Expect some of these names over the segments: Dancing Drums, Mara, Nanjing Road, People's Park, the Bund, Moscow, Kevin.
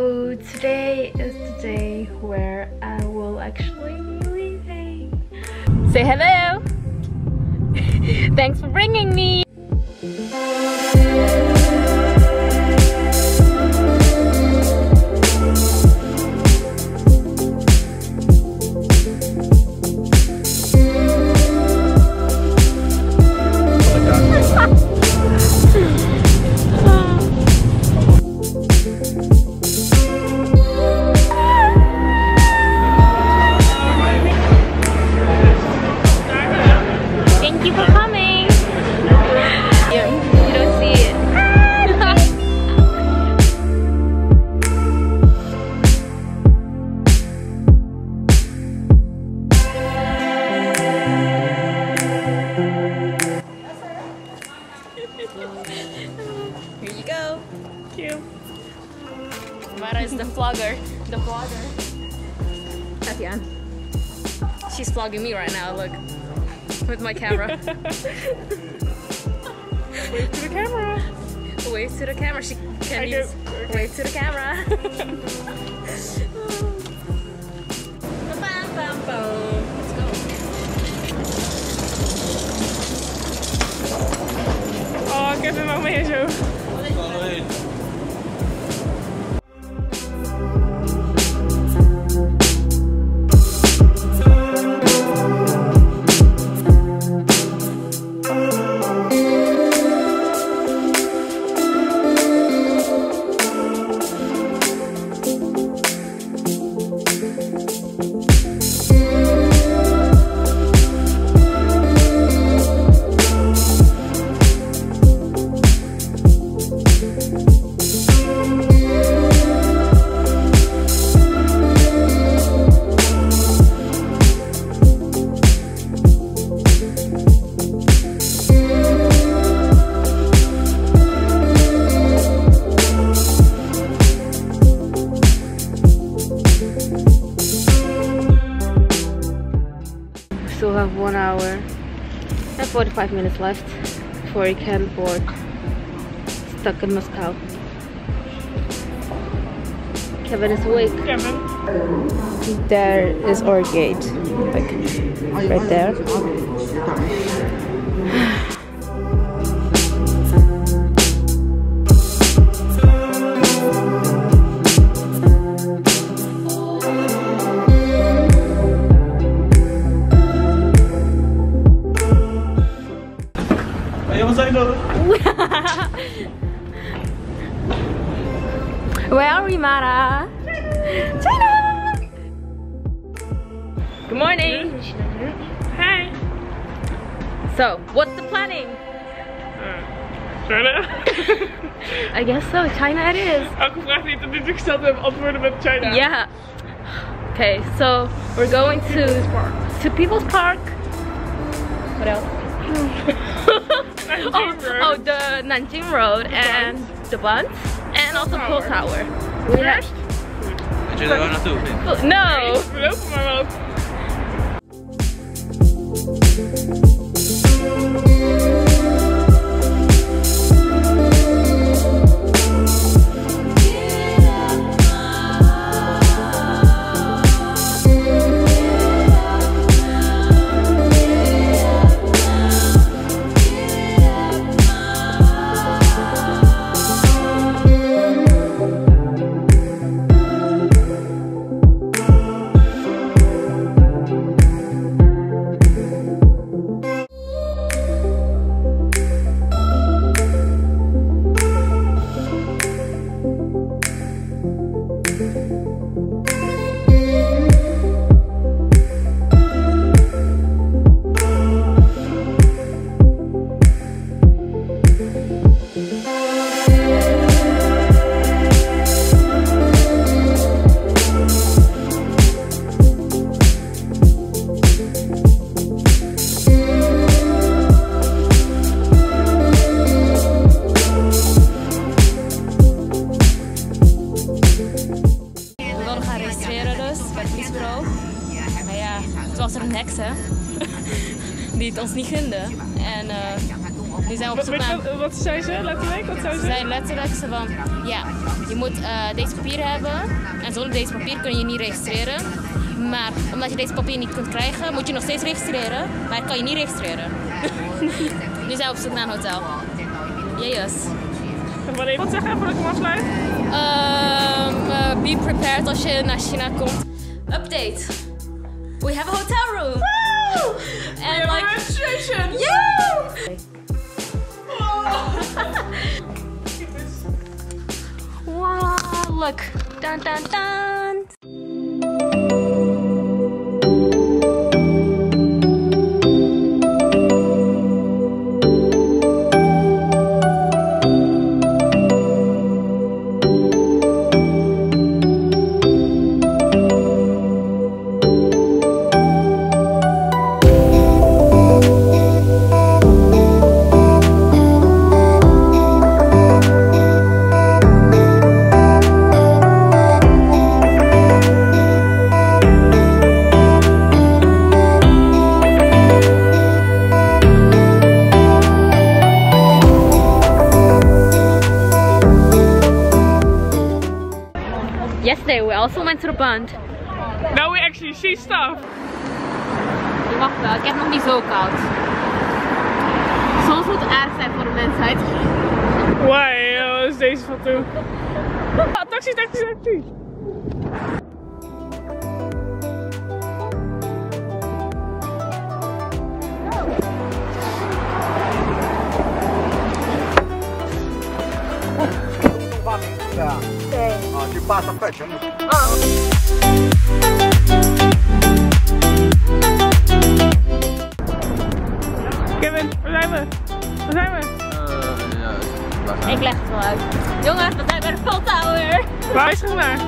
So today is the day where I will actually be leaving. Say hello! Thanks for bringing me! Here you go. Thank you. Mara is the vlogger. The vlogger. Tatiana. She's vlogging me right now, look. With my camera. Wave to the camera. Wave to the camera. She can't use. Okay. Wave to the camera. Ba-bam-bam-bam. Kevin mag mee zo. Still have 1 hour and 45 minutes left before you can board. Stuck in Moscow. Kevin is awake. Kevin. There is our gate, like right there. Where are we, Mara? China! China! Good morning! Hi! So, what's the planning? China? I guess so, China it is. Elke vraag die ik nu gesteld heb, antwoorden met China. Yeah. Okay, so we're going to People's Park. What else? Oh, the Nanjing Road and the Bund and also Pool Tower. We have no. Het was er een heks, hè? Die het ons niet gunde. En Die zijn op zoek naar... Wat zei ze letterlijk? Wat zou ze zeiden letterlijk ze van, ja, je moet deze papieren hebben en zonder deze papier kun je niet registreren. Maar omdat je deze papier niet kunt krijgen, moet je nog steeds registreren, maar kan je niet registreren. Nu zijn we op zoek naar een hotel. Yes. Wil je wat zeggen voor ik hem afsluit? Be prepared als je naar China komt. Update. We have a hotel room. Woo! And like registration. Yeah! Wow! Look. Dun dun dun. Yesterday we also went to the Bund. Now we actually see stuff. Wacht wel, ik heb nog niet zo koud. Soms moet het aardig zijn voor de mensheid. Why? Wat is deze van toe? Taxi, taxi, taxi! $80 全部。Kevin, waar zijn we? Waar zijn we? Ja, ik leg het wel uit. Jongens, we zijn bij de Fall Tower. Waar is het maar?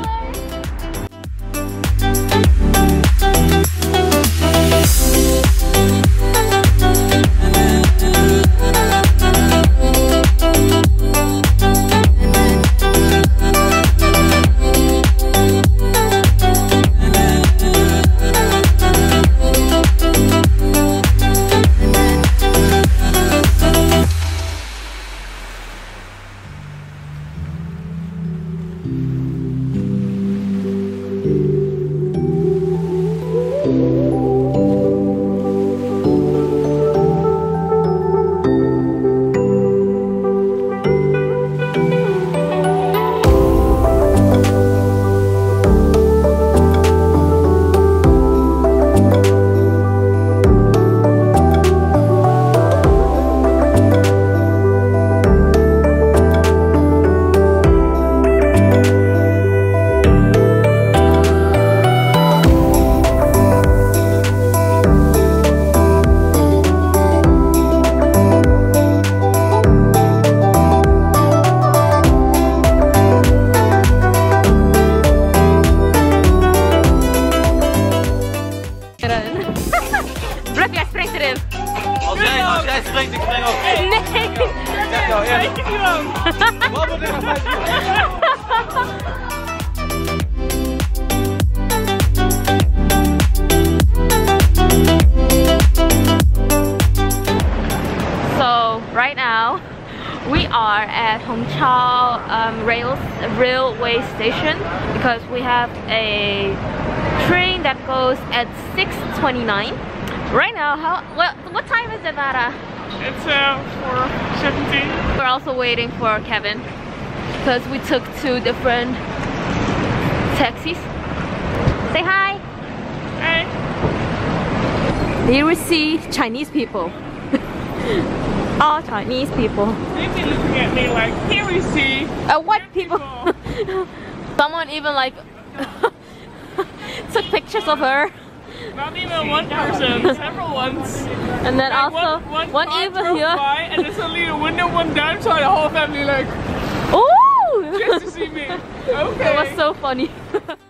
Right now, we are at Hong Chao railway station because we have a train that goes at 6:29. Right now, what time is it, Mara? It's 4:17. We're also waiting for Kevin because we took two different taxis. Say hi. Hey. Here we see Chinese people. All Chinese people. They've been looking at me like, here we see white people. Someone even like took pictures of her. Not even one person, several ones. And then like also one even here. By, and there's only a window one down, so the whole family like, ooh, just to see me. Okay. It was so funny.